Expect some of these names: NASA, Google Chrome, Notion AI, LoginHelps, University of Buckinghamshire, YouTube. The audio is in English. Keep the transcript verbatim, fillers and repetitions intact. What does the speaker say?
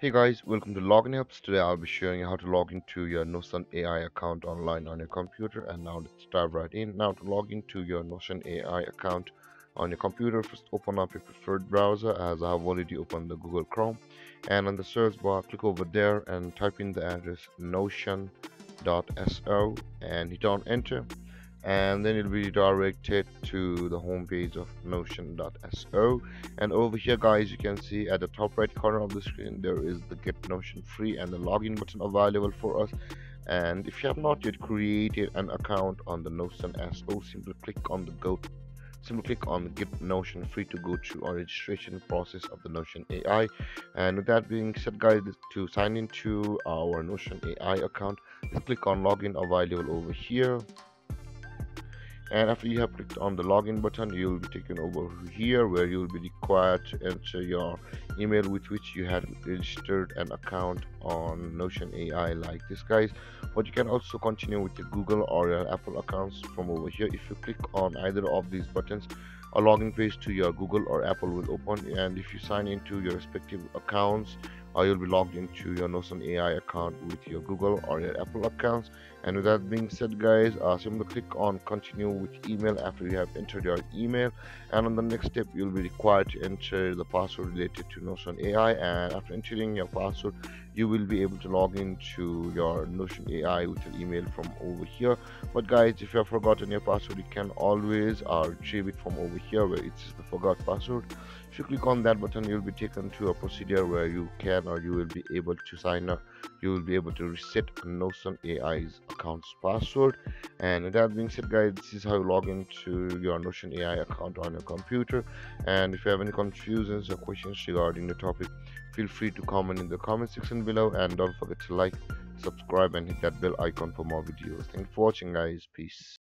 Hey guys, welcome to LoginHelps. Today I'll be showing you how to log into your Notion A I account online on your computer. And now let's dive right in. Now to log into your Notion A I account on your computer, first open up your preferred browser, as I have already opened the Google Chrome. And on the search bar, click over there and type in the address notion dot S O and hit on enter. And then you'll be redirected to the home page of notion dot S O, and over here guys you can see at the top right corner of the screen there is the Get Notion Free and the login button available for us. And if you have not yet created an account on the Notion S O, simply click on the go simply click on Get Notion Free to go through our registration process of the Notion A I. And with that being said guys, to sign into our Notion A I account, just click on Login Available over here. And after you have clicked on the login button, you will be taken over here where you will be required to enter your email with which you had registered an account on Notion A I, like this guys. But you can also continue with your Google or your Apple accounts from over here. If you click on either of these buttons, a login page to your Google or Apple will open, and if you sign into your respective accounts, or you'll be logged into your Notion A I account with your Google or your Apple accounts. And with that being said guys, uh, simply click on continue with email after you have entered your email, and on the next step you'll be required to enter the password related to Notion A I, and after entering your password you will be able to log into your Notion A I with your email from over here. But guys, if you have forgotten your password, you can always uh, retrieve it from over here where it says the forgot password. If you click on that button, you'll be taken to a procedure where you can or you will be able to sign up. You will be able to reset Notion A I's account's password. And with that being said guys, this is how you log into your Notion A I account on your computer. And if you have any confusions or questions regarding the topic, feel free to comment in the comment section below, and don't forget to like, subscribe and hit that bell icon for more videos. Thanks for watching guys, peace.